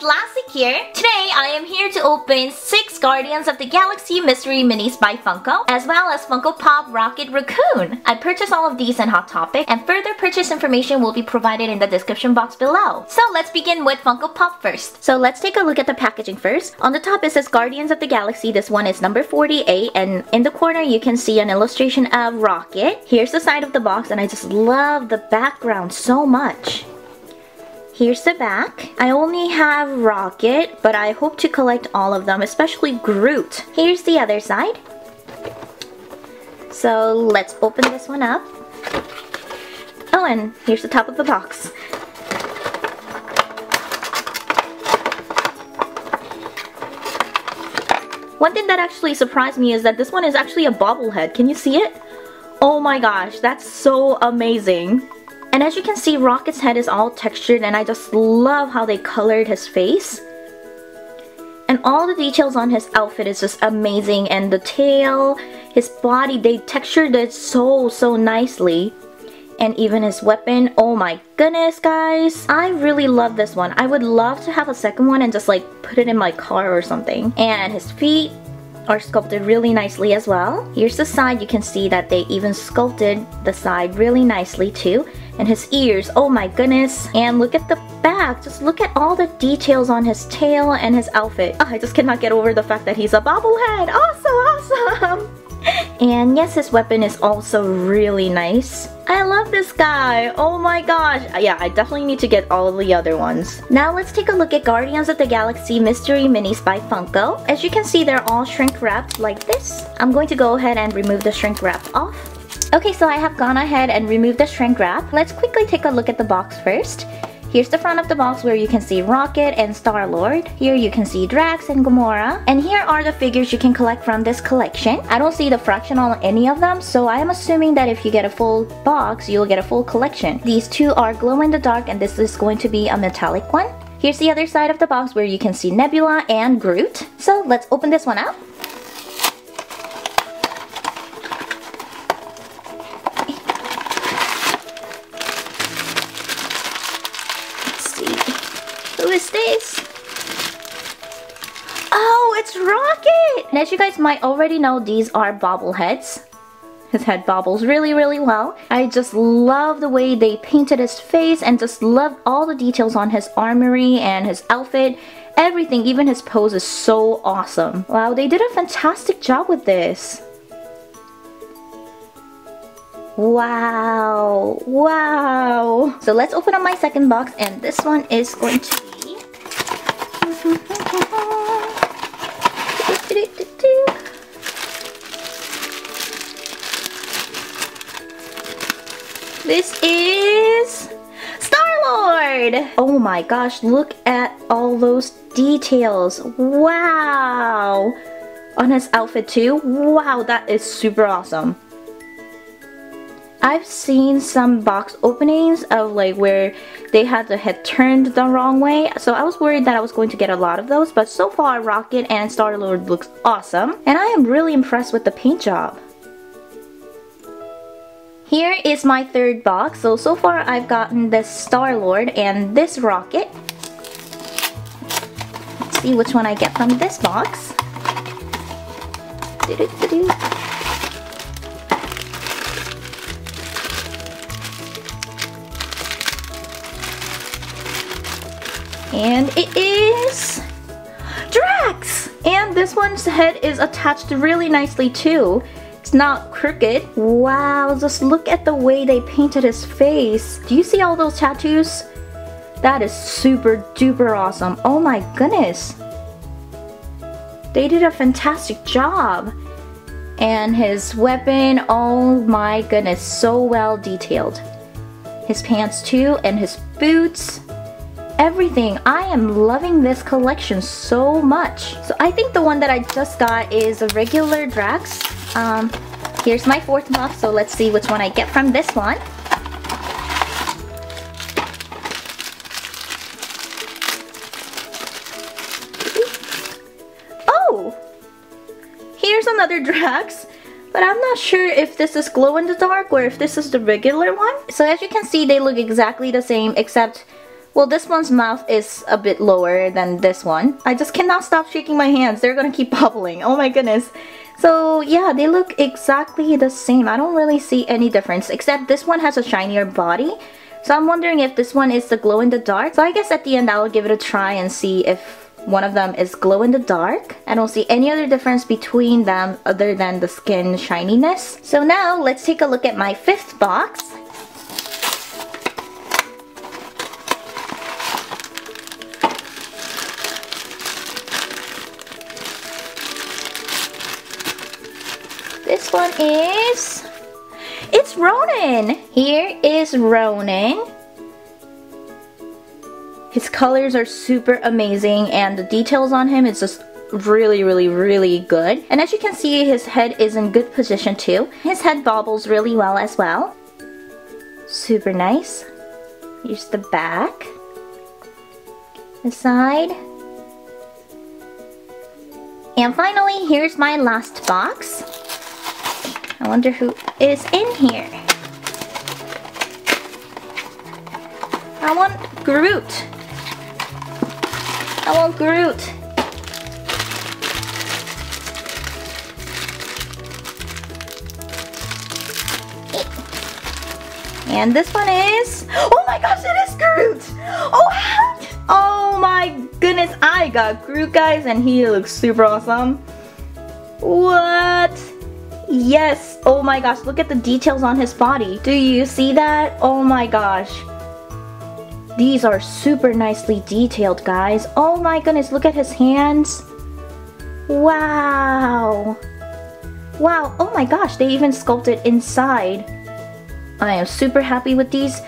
Dollastic here. Today I am here to open 6 Guardians of the Galaxy Mystery Minis by Funko, as well as Funko Pop Rocket Raccoon. I purchased all of these in Hot Topic, and further purchase information will be provided in the description box below. So let's begin with Funko Pop first. So let's take a look at the packaging first. On the top it says Guardians of the Galaxy, this one is number 48, and in the corner you can see an illustration of Rocket. Here's the side of the box, and I just love the background so much. Here's the back. I only have Rocket, but I hope to collect all of them, especially Groot. Here's the other side. So let's open this one up. Oh, and here's the top of the box. One thing that actually surprised me is that this one is actually a bobblehead. Can you see it? Oh my gosh, that's so amazing. And as you can see, Rocket's head is all textured, and I just love how they colored his face. And all the details on his outfit is just amazing, and the tail, his body, they textured it so nicely. And even his weapon, oh my goodness guys. I really love this one. I would love to have a second one and just like put it in my car or something. And his feet are sculpted really nicely as well. Here's the side, you can see that they even sculpted the side really nicely too. And his ears, oh my goodness. And look at the back, just look at all the details on his tail and his outfit. Oh, I just cannot get over the fact that he's a bobblehead. Awesome. And yes, his weapon is also really nice. I love this guy, oh my gosh. Yeah, I definitely need to get all of the other ones. Now let's take a look at Guardians of the Galaxy Mystery Minis by Funko. As you can see, they're all shrink wrapped like this. I'm going to go ahead and remove the shrink wrap off. Okay, so I have gone ahead and removed the shrink wrap. Let's quickly take a look at the box first. Here's the front of the box where you can see Rocket and Star-Lord. Here you can see Drax and Gamora. And here are the figures you can collect from this collection. I don't see the fraction on any of them, so I am assuming that if you get a full box, you'll get a full collection. These two are glow-in-the-dark, and this is going to be a metallic one. Here's the other side of the box where you can see Nebula and Groot. So let's open this one up. This? Oh, it's Rocket! And as you guys might already know, these are bobbleheads. His head bobbles really well. I just love the way they painted his face, and just love all the details on his armory and his outfit. Everything, even his pose, is so awesome. Wow, they did a fantastic job with this. Wow. So let's open up my second box, and this one is going to be this is Star-Lord! Oh my gosh, look at all those details. Wow! On his outfit too. Wow, that is super awesome. I've seen some box openings of like where they had the head turned the wrong way, so I was worried that I was going to get a lot of those, but so far Rocket and Star-Lord looks awesome, and I am really impressed with the paint job. Here is my third box, so far I've gotten this Star-Lord and this Rocket. Let's see which one I get from this box. And it is Drax! And this one's head is attached really nicely too. It's not crooked. Wow, just look at the way they painted his face. Do you see all those tattoos? That is super duper awesome. Oh my goodness. They did a fantastic job. And his weapon, oh my goodness, so well detailed. His pants too, and his boots. Everything. I am loving this collection so much. So I think the one that I just got is a regular Drax. Here's my fourth box, so let's see which one I get from this one. Oh! Here's another Drax. But I'm not sure if this is glow in the dark or if this is the regular one. So as you can see, they look exactly the same, except Well, this one's mouth is a bit lower than this one. I just cannot stop shaking my hands. They're gonna keep bubbling. Oh my goodness. So yeah, they look exactly the same. I don't really see any difference, except this one has a shinier body. So I'm wondering if this one is the glow-in-the-dark. So I guess at the end I'll give it a try and see if one of them is glow-in-the-dark. I don't see any other difference between them other than the skin shininess. So now let's take a look at my fifth box. This one is... it's Ronan! Here is Ronan. His colors are super amazing, and the details on him is just really good. And as you can see, his head is in good position too. His head bobbles really well as well. Super nice. Here's the back, the side. And finally, here's my last box. I wonder who is in here. I want Groot. I want Groot. And this one is... oh my gosh, it is Groot! Oh, what? Oh my goodness, I got Groot, guys, and he looks super awesome. What? Yes, oh my gosh, look at the details on his body. Do you see that? Oh my gosh. These are super nicely detailed, guys. Oh my goodness, look at his hands. Wow. Wow, oh my gosh, they even sculpted inside. I am super happy with these.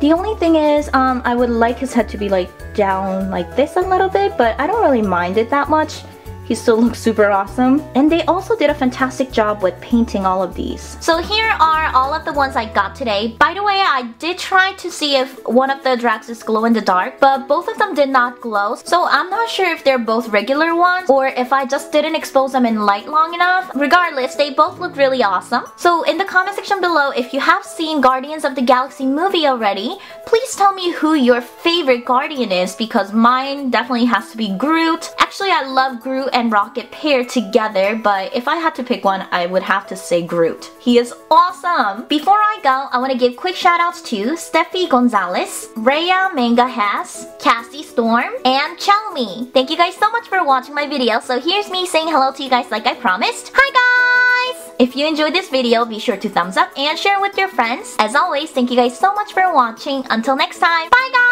The only thing is, I would like his head to be like down like this a little bit, but I don't really mind it that much. He still looks super awesome. And they also did a fantastic job with painting all of these. So here are all of the ones I got today. By the way, I did try to see if one of the Drax is glow in the dark, but both of them did not glow. So I'm not sure if they're both regular ones or if I just didn't expose them in light long enough. Regardless, they both look really awesome. So in the comment section below, if you have seen Guardians of the Galaxy movie already, please tell me who your favorite Guardian is, because mine definitely has to be Groot. Actually, I love Groot and Rocket paired together, but if I had to pick one, I would have to say Groot. He is awesome! Before I go, I want to give quick shoutouts to Steffi Gonzalez, Raya Manga Hass, Cassie Storm, and Chelmy. Thank you guys so much for watching my video. So here's me saying hello to you guys like I promised. Hi guys! If you enjoyed this video, be sure to thumbs up and share with your friends. As always, thank you guys so much for watching. Until next time, bye guys!